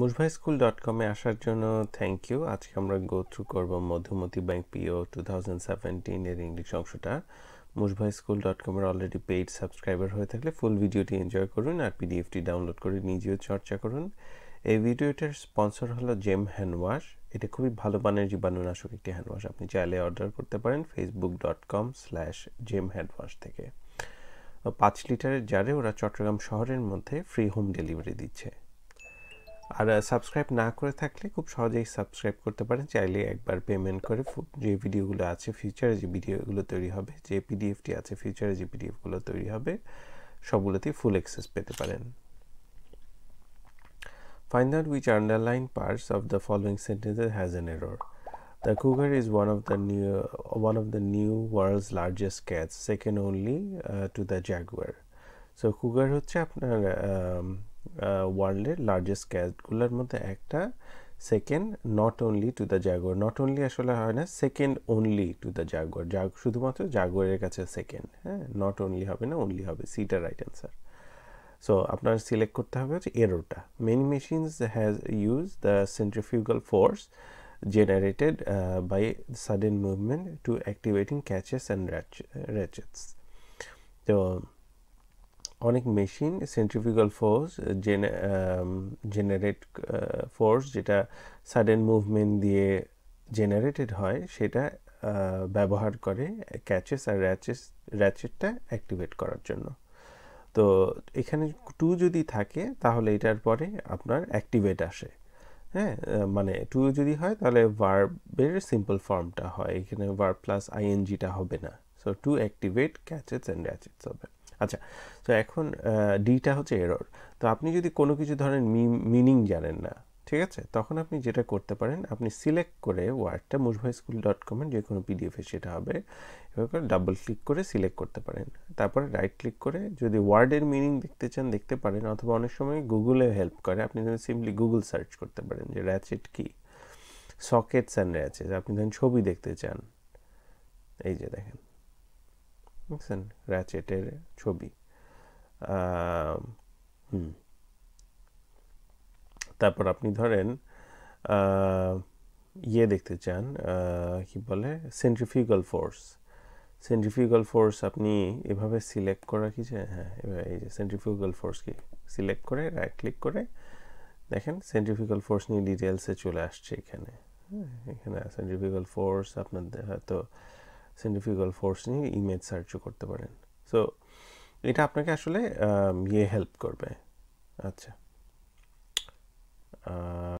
mushbhaischool.com এ আসার জন্য thank you. আজকে আমরা গো থ্রু করব মধুমতি ব্যাংক পিও 2017 এর ইংলিশ অংশটা। mushbhaischool.com এর অলরেডি পেইড সাবস্ক্রাইবার হয়ে থাকলে ফুল ভিডিওটি এনজয় করুন আর পিডিএফটি ডাউনলোড করে নিজেও চর্চা করুন। এই ভিডিওটার স্পন্সর হলো জেম হ্যান্ডওয়াশ। এটা খুবই ভালো মানের জীবাণুনাশক একটি হ্যান্ডওয়াশ, আপনি চাইলে অর্ডার করতে পারেন facebook.com/jemhandwash থেকে। 5 লিটারের জারে ওরা চট্টগ্রাম শহরের মধ্যে ফ্রি হোম ডেলিভারি দিচ্ছে। আর সাবস্ক্রাইব না করে থাকলে খুব সহজেই সাবস্ক্রাইব করতে পারেন, চাইলে একবার পেমেন্ট করে যে ভিডিওগুলো আছে ফিউচারে যে ভিডিওগুলো তৈরি হবে, যে পিডিএফটি আছে ফিউচারে যে পিডিএফগুলো তৈরি হবে সবগুলোতেই ফুল অ্যাক্সেস পেতে পারেন। Find out which underlined parts of the following sentences has an error. The cougar is one of the new world's largest cats, second only to the jaguar. So cougar হচ্ছে আপনার world's largest cat গুলোর মধ্যে একটা, second not only to the jaguar. Not only আসলে হয় না, second only to the jaguar, শুধুমাত্র জাগুয়ারের কাছে second, হ্যাঁ not only হবে না, only হবে, C টা right answer. So আপনার সিলেক্ট করতে হবে হচ্ছে এরোটা। Many machines has used the centrifugal force generated by sudden movement to activating catches and ratchets. তো অনেক machine centrifugal force generate force যেটা সাডেন মুভমেন্ট দিয়ে জেনারেটেড হয় সেটা ব্যবহার করে ক্যাচেস আর র্যাচেটটা অ্যাক্টিভেট করার জন্য। তো এখানে টু যদি থাকে তাহলে এটার পরে আপনার অ্যাক্টিভেট আসে, হ্যাঁ মানে টু যদি হয় তাহলে ভার্বের সিম্পল ফর্মটা হয়, এখানে ভার্ব প্লাস আইএনজিটা হবে না। So to activate catches and ratchets হবে। আচ্ছা, তো এখন ডিটা হচ্ছে এরর। তো আপনি যদি কোনো কিছু ধরেন মিনিং জানেন না, ঠিক আছে, তখন আপনি যেটা করতে পারেন আপনি সিলেক্ট করে ওয়ার্ডটা mushbhaischool.com এর যে কোনো পিডিএফে সেটা হবে, এভাবে করে ডাবল ক্লিক করে সিলেক্ট করতে পারেন। তারপরে রাইট ক্লিক করে যদি ওয়ার্ডের মিনিং দেখতে চান দেখতে পারেন, অথবা অনেক সময় গুগলে হেল্প করে, আপনি যদি সিম্পলি গুগল সার্চ করতে পারেন যে র্যাচেট কি, সকেটস অ্যান্ড র্যাচেট, আপনি ধরেন ছবি দেখতে চান, এই যে দেখেন বুঝছেন র্যাচেটের ছবি। তারপর আপনি ধরেন ইয়ে দেখতে চান, কি বলে সেন্ট্রিফিউগাল ফোর্স, সেন্ট্রিফিউগাল ফোর্স আপনি এভাবে সিলেক্ট করা কি চায়, হ্যাঁ এভাবে এই যে সেন্ট্রিফিউগাল ফোর্স কি সিলেক্ট করে রাইট ক্লিক করে দেখেন সেন্ট্রিফিউগাল ফোর্স নিয়ে ডিটেলসে চলে আসছে এখানে। হ্যাঁ এখানে সেন্ট্রিফিউগাল ফোর্স আপনাদের হয়তো সেন্ট্রিফিউগাল ফোর্স নিয়ে ইমেজ সার্চও করতে পারেন। সো এটা আপনাকে আসলে ইয়ে হেল্প করবে। আচ্ছা